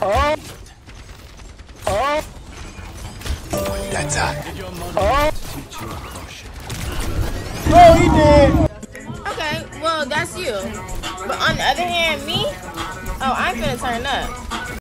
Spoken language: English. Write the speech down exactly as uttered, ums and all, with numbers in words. Oh! Oh! That's hot. Oh! No, he did! Okay, well, that's you. But on the other hand, me? Oh, I'm gonna turn up.